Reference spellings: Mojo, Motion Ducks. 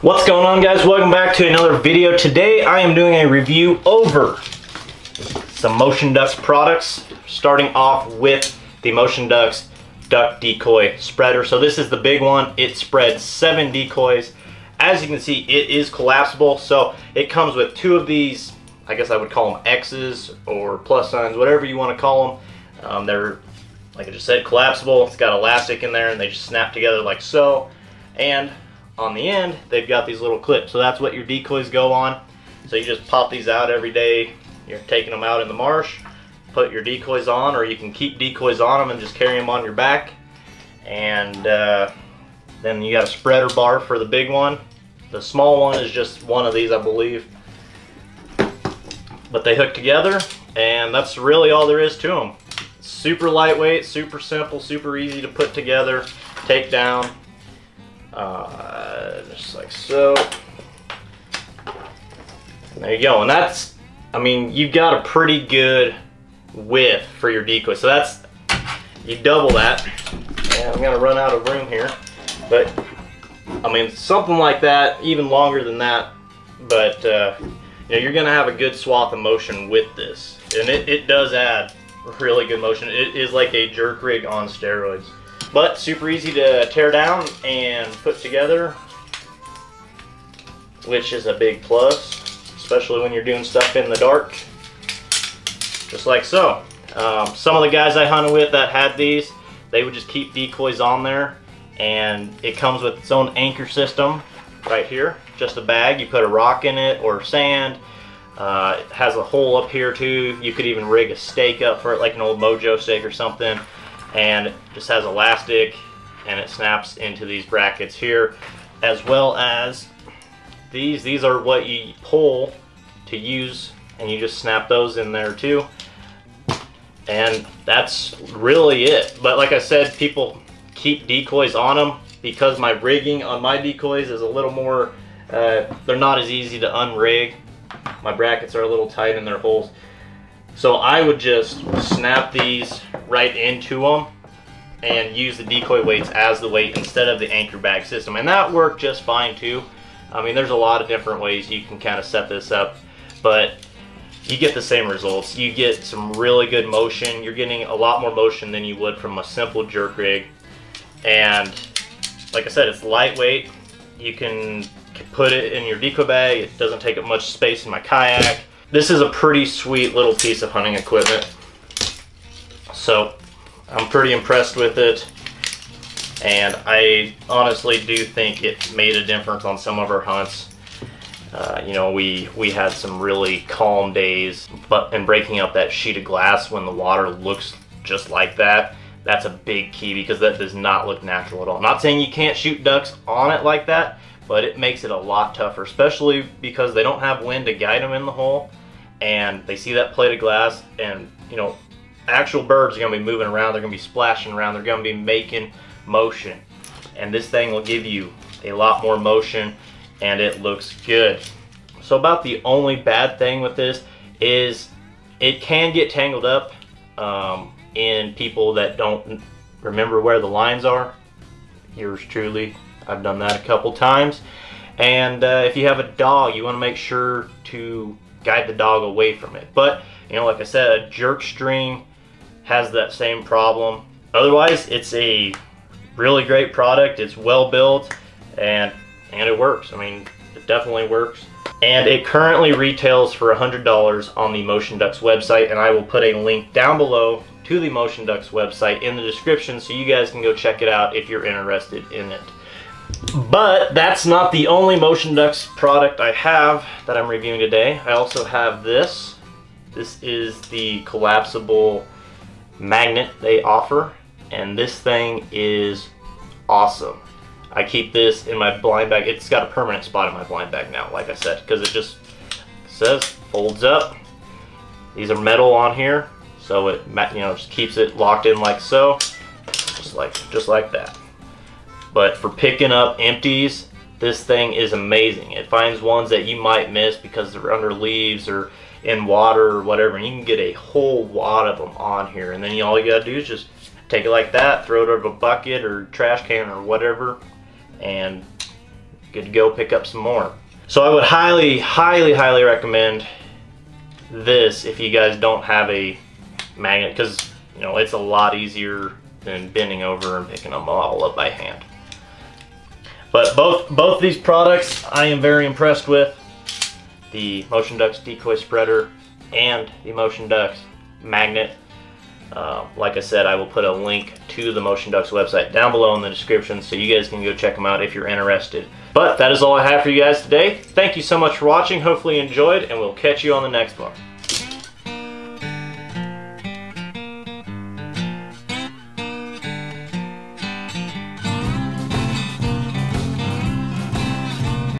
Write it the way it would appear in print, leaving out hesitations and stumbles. What's going on, guys? Welcome back to another video. Today I am doing a review over some Motion Ducks products, starting off with the Motion Ducks duck decoy spreader. So this is the big one. It spreads 7 decoys. As you can see, it is collapsible, so it comes with 2 of these. I guess I would call them X's or plus signs, whatever you want to call them. They're, like I just said, collapsible. It's got elastic in there and they just snap together like so, and on the end they've got these little clips, so that's what your decoys go on. So you just pop these out every day. You're taking them out in the marsh, put your decoys on, or you can keep decoys on them and just carry them on your back. And then you got a spreader bar for the big one. The small one is just one of these, I believe, but they hook together, and that's really all there is to them. Super lightweight, super simple, super easy to put together, take down, just like so. There you go. And that's, I mean, you've got a pretty good width for your decoy, so that's, you double that. And I'm gonna run out of room here, but I mean, something like that, even longer than that. But you know, you're gonna have a good swath of motion with this, and it does add really good motion. It is like a jerk rig on steroids, but super easy to tear down and put together, which is a big plus, especially when you're doing stuff in the dark, just like so. Some of the guys I hunted with that had these, they would just keep decoys on there, and it comes with its own anchor system right here. Just a bag, you put a rock in it or sand. It has a hole up here too. You could even rig a stake up for it, like an old Mojo stake or something. And it just has elastic, and it snaps into these brackets here, as well as these. These are what you pull to use, and you just snap those in there too. And that's really it. But like I said, people keep decoys on them because my rigging on my decoys is a little more, they're not as easy to unrig. My brackets are a little tight in their holes. So I would just snap these right into them and use the decoy weights as the weight instead of the anchor bag system. And that worked just fine too. I mean, there's a lot of different ways you can kind of set this up, but you get the same results. You get some really good motion. You're getting a lot more motion than you would from a simple jerk rig. And like I said, it's lightweight. You can put it in your decoy bag. It doesn't take up much space in my kayak. This is a pretty sweet little piece of hunting equipment, so I'm pretty impressed with it. And I honestly do think it made a difference on some of our hunts. You know, we had some really calm days, but in breaking up that sheet of glass when the water looks just like that, that's a big key, because that does not look natural at all. I'm not saying you can't shoot ducks on it like that, but it makes it a lot tougher, especially because they don't have wind to guide them in the hole, and they see that plate of glass, and you know, actual birds are gonna be moving around, they're gonna be splashing around, they're gonna be making motion. And this thing will give you a lot more motion, and it looks good. So about the only bad thing with this is it can get tangled up in people that don't remember where the lines are. Yours truly, I've done that a couple times. And if you have a dog, you want to make sure to guide the dog away from it. But you know, like I said, a jerk string has that same problem. Otherwise, it's a really great product. It's well built, and it works. I mean, it definitely works. And it currently retails for $100 on the Motion Ducks website, and I will put a link down below to the Motion Ducks website in the description, so you guys can go check it out if you're interested in it. But that's not the only Motion Ducks product I have that I'm reviewing today. I also have this. This is the collapsible magnet they offer, and this thing is awesome. I keep this in my blind bag. It's got a permanent spot in my blind bag now, like I said, because it just says folds up. These are metal on here, so it, you know, just keeps it locked in like so, just like that. But for picking up empties, this thing is amazing. It finds ones that you might miss because they're under leaves or in water or whatever, and you can get a whole wad of them on here. And then all you gotta do is just take it like that, throw it out of a bucket or trash can or whatever, and good to go pick up some more. So I would highly recommend this if you guys don't have a magnet, because you know it's a lot easier than bending over and picking them all up by hand. But both these products I am very impressed with. The Motion Ducks decoy spreader and the Motion Ducks magnet. Like I said, I will put a link to the Motion Ducks website down below in the description so you guys can go check them out if you're interested. But that is all I have for you guys today. Thank you so much for watching. Hopefully you enjoyed, and we'll catch you on the next one.